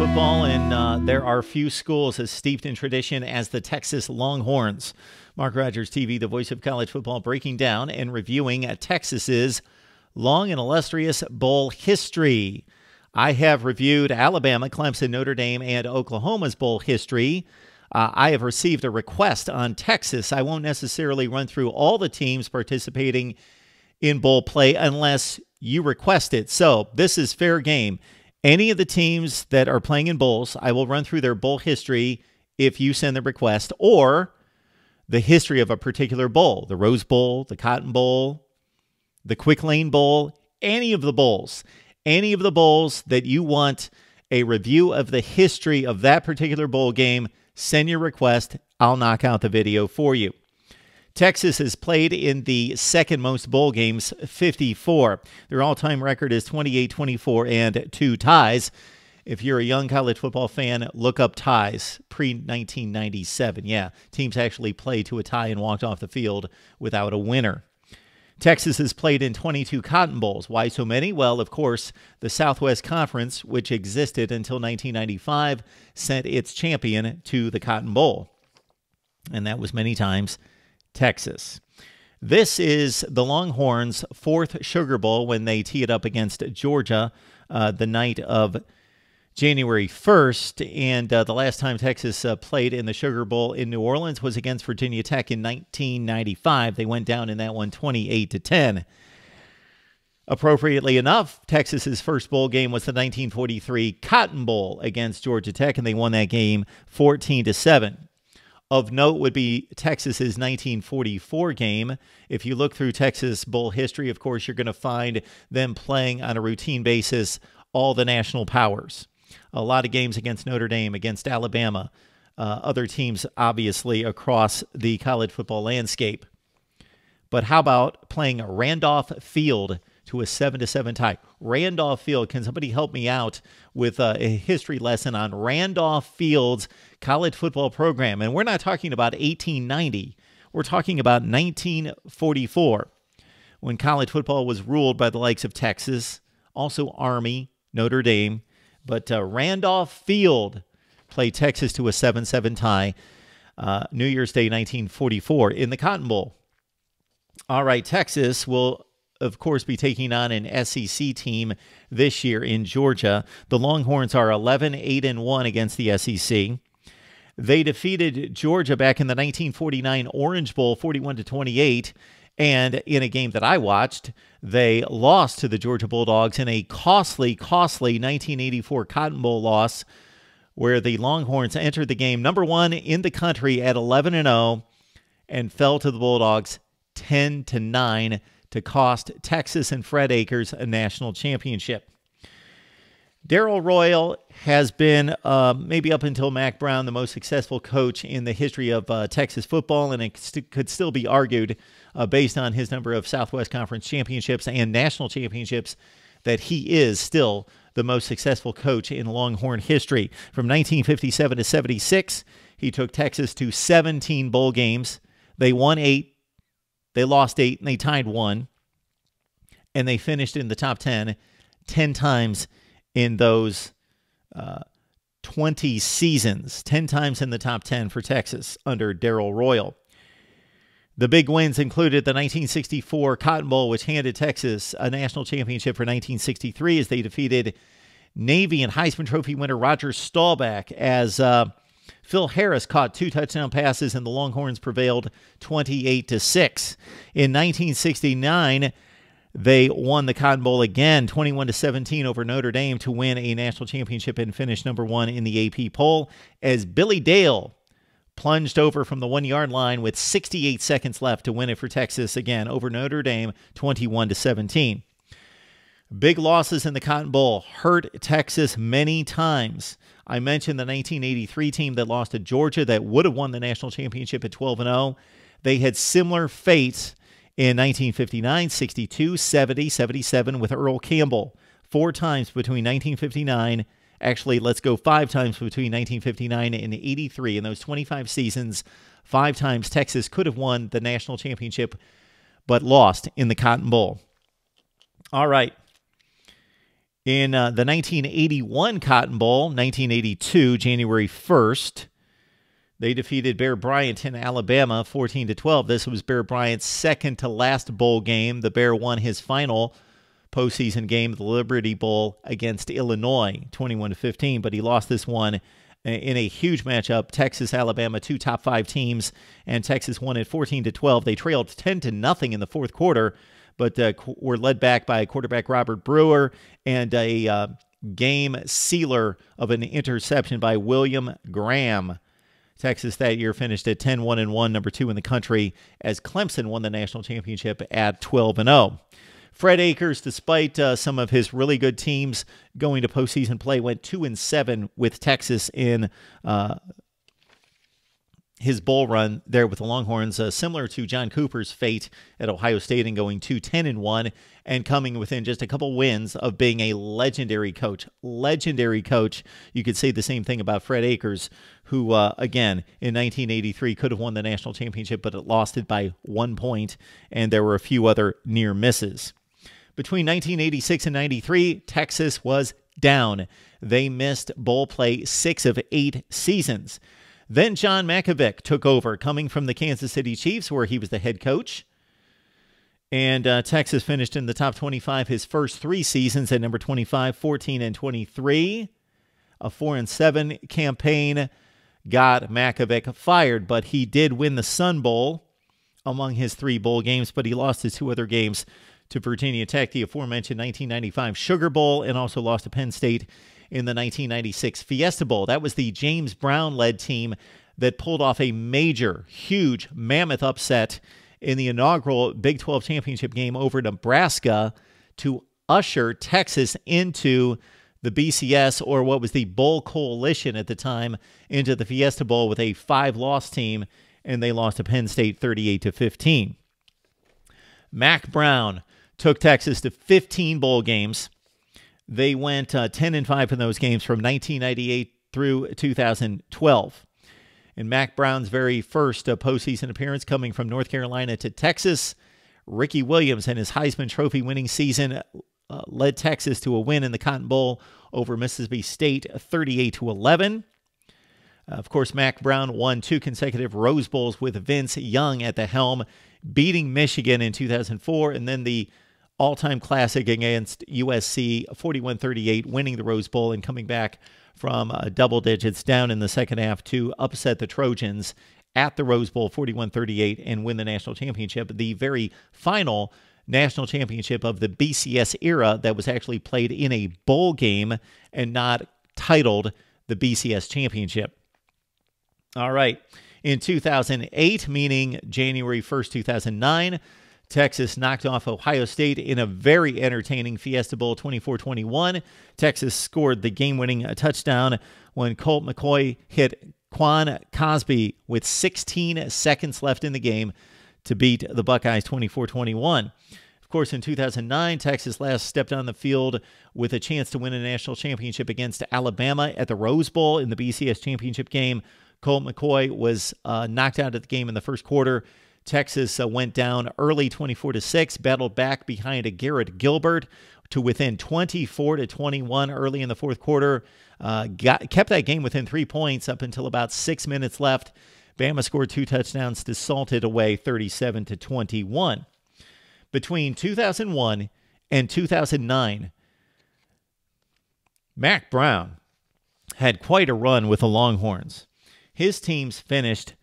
football, and there are few schools as steeped in tradition as the Texas Longhorns. Mark Rogers TV, the voice of college football, breaking down and reviewing Texas's long and illustrious bowl history. I have reviewed Alabama, Clemson, Notre Dame, and Oklahoma's bowl history. I have received a request on Texas. I won't necessarily run through all the teams participating in bowl play unless you request it. So this is fair game. Any of the teams that are playing in bowls, I will run through their bowl history if you send the request, or the history of a particular bowl, the Rose Bowl, the Cotton Bowl, the Quick Lane Bowl, any of the bowls. Any of the bowls that you want a review of the history of that particular bowl game, send your request. I'll knock out the video for you. Texas has played in the second most bowl games, 54. Their all-time record is 28-24 and 2 ties. If you're a young college football fan, look up ties pre-1997. Yeah, teams actually played to a tie and walked off the field without a winner. Texas has played in 22 Cotton Bowls. Why so many? Well, of course, the Southwest Conference, which existed until 1995, sent its champion to the Cotton Bowl. And that was many times Texas. This is the Longhorns' fourth Sugar Bowl when they tee it up against Georgia the night of January 1st. And the last time Texas played in the Sugar Bowl in New Orleans was against Virginia Tech in 1995. They went down in that one 28-10. Appropriately enough, Texas's first bowl game was the 1943 Cotton Bowl against Georgia Tech, and they won that game 14-7. Of note would be Texas's 1944 game. If you look through Texas bowl history, of course, you're going to find them playing on a routine basis all the national powers. A lot of games against Notre Dame, against Alabama, other teams, obviously, across the college football landscape. But how about playing Randolph Field to a 7-7 tie? Randolph Field, can somebody help me out with a history lesson on Randolph Field's college football program? And we're not talking about 1890. We're talking about 1944, when college football was ruled by the likes of Texas, also Army, Notre Dame. But Randolph Field played Texas to a 7-7 tie New Year's Day 1944 in the Cotton Bowl. All right, Texas will, of course, be taking on an SEC team this year in Georgia. The Longhorns are 11-8-1 against the SEC. They defeated Georgia back in the 1949 Orange Bowl, 41-28, and in a game that I watched, they lost to the Georgia Bulldogs in a costly, costly 1984 Cotton Bowl loss, where the Longhorns entered the game number one in the country at 11-0 and fell to the Bulldogs 10-9. To cost Texas and Fred Akers a national championship. Darrell Royal has been, maybe up until Mac Brown, the most successful coach in the history of Texas football, and it could still be argued based on his number of Southwest Conference championships and national championships that he is still the most successful coach in Longhorn history. From 1957 to 76, he took Texas to 17 bowl games. They won 8. They lost 8, and they tied 1, and they finished in the top 10 times in those 20 seasons, 10 times in the top 10 for Texas under Darrell Royal. The big wins included the 1964 Cotton Bowl, which handed Texas a national championship for 1963 as they defeated Navy and Heisman Trophy winner Roger Staubach, as Phil Harris caught 2 touchdown passes, and the Longhorns prevailed 28-6. In 1969, they won the Cotton Bowl again, 21-17 over Notre Dame to win a national championship and finish number 1 in the AP poll, as Billy Dale plunged over from the 1-yard line with 68 seconds left to win it for Texas again over Notre Dame, 21-17. Big losses in the Cotton Bowl hurt Texas many times. I mentioned the 1983 team that lost to Georgia that would have won the national championship at 12-0. They had similar fates in 1959, 62, 70, 77 with Earl Campbell. 4 times between 1959, actually, let's go 5 times between 1959 and 83. In those 25 seasons, 5 times Texas could have won the national championship but lost in the Cotton Bowl. All right. In the 1981 Cotton Bowl, 1982, January 1st, they defeated Bear Bryant in Alabama 14-12. This was Bear Bryant's second-to-last bowl game. The Bear won his final postseason game, the Liberty Bowl, against Illinois, 21-15, but he lost this one in a huge matchup. Texas-Alabama, two top-five teams, and Texas won it 14-12. They trailed 10-0 in the fourth quarter, but were led back by quarterback Robert Brewer and a game sealer of an interception by William Graham. Texas that year finished at 10-1-1, number two in the country, as Clemson won the national championship at 12-0. Fred Akers, despite some of his really good teams going to postseason play, went 2-7 with Texas in his bowl run there with the Longhorns, similar to John Cooper's fate at Ohio State and going 2-10-1 and coming within just a couple wins of being a legendary coach. Legendary coach. You could say the same thing about Fred Akers, who, again, in 1983 could have won the national championship, but it lost it by 1 point, and there were a few other near misses. Between 1986 and 93, Texas was down. They missed bowl play 6 of 8 seasons. Then John Makovic took over, coming from the Kansas City Chiefs, where he was the head coach. And Texas finished in the top 25 his first 3 seasons at number 25, 14-23. A 4-7 campaign got Makovic fired, but he did win the Sun Bowl among his 3 bowl games, but he lost his 2 other games to Virginia Tech, the aforementioned 1995 Sugar Bowl, and also lost to Penn State in the 1996 Fiesta Bowl. That was the James Brown-led team that pulled off a major, huge, mammoth upset in the inaugural Big 12 championship game over Nebraska to usher Texas into the BCS, or what was the Bowl Coalition at the time, into the Fiesta Bowl with a 5-loss team, and they lost to Penn State 38-15. Mac Brown took Texas to 15 bowl games. They went 10-5 in those games from 1998 through 2012. In Mac Brown's very first postseason appearance, coming from North Carolina to Texas, Ricky Williams and his Heisman Trophy winning season led Texas to a win in the Cotton Bowl over Mississippi State 38-11. Of course, Mac Brown won 2 consecutive Rose Bowls with Vince Young at the helm, beating Michigan in 2004, and then the all-time classic against USC, 41-38, winning the Rose Bowl and coming back from double digits down in the second half to upset the Trojans at the Rose Bowl, 41-38, and win the national championship, the very final national championship of the BCS era that was actually played in a bowl game and not titled the BCS championship. All right. In 2008, meaning January 1st, 2009, Texas knocked off Ohio State in a very entertaining Fiesta Bowl, 24-21. Texas scored the game-winning touchdown when Colt McCoy hit Quan Cosby with 16 seconds left in the game to beat the Buckeyes 24-21. Of course, in 2009, Texas last stepped on the field with a chance to win a national championship against Alabama at the Rose Bowl in the BCS championship game. Colt McCoy was knocked out of the game in the first quarter. Texas went down early 24-6, battled back behind a Garrett Gilbert to within 24-21 early in the fourth quarter. Kept that game within 3 points up until about 6 minutes left. Bama scored 2 touchdowns to salt it away 37-21. Between 2001 and 2009, Mac Brown had quite a run with the Longhorns. His teams finished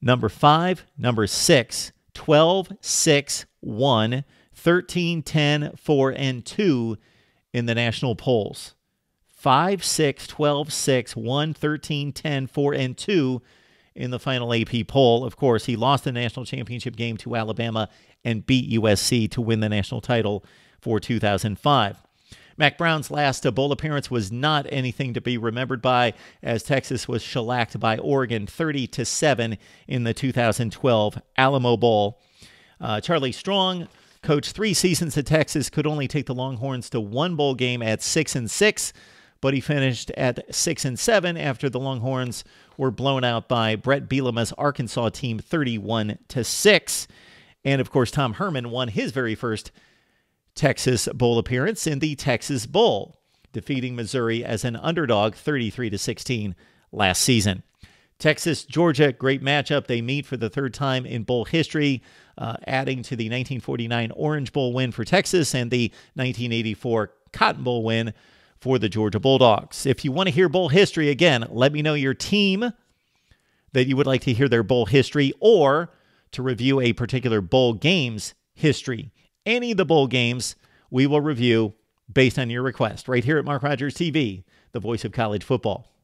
number 5, number 6, 12, 6, 1, 13, 10, 4, and 2 in the national polls. 5, 6, 12, 6, 1, 13, 10, 4, and 2 in the final AP poll. Of course, he lost the national championship game to Alabama and beat USC to win the national title for 2005. Mac Brown's last bowl appearance was not anything to be remembered by, as Texas was shellacked by Oregon 30-7 in the 2012 Alamo Bowl. Charlie Strong coached 3 seasons at Texas, could only take the Longhorns to 1 bowl game at 6-6, but he finished at 6-7 after the Longhorns were blown out by Brett Bielema's Arkansas team 31-6. And, of course, Tom Herman won his very first Texas Bowl appearance in the Texas Bowl, defeating Missouri as an underdog 33-16 last season. Texas-Georgia, great matchup. They meet for the third time in bowl history, adding to the 1949 Orange Bowl win for Texas and the 1984 Cotton Bowl win for the Georgia Bulldogs. If you want to hear bowl history, again, let me know your team that you would like to hear their bowl history or to review a particular bowl game's history. Any of the bowl games we will review based on your request right here at Mark Rogers TV, the voice of college football.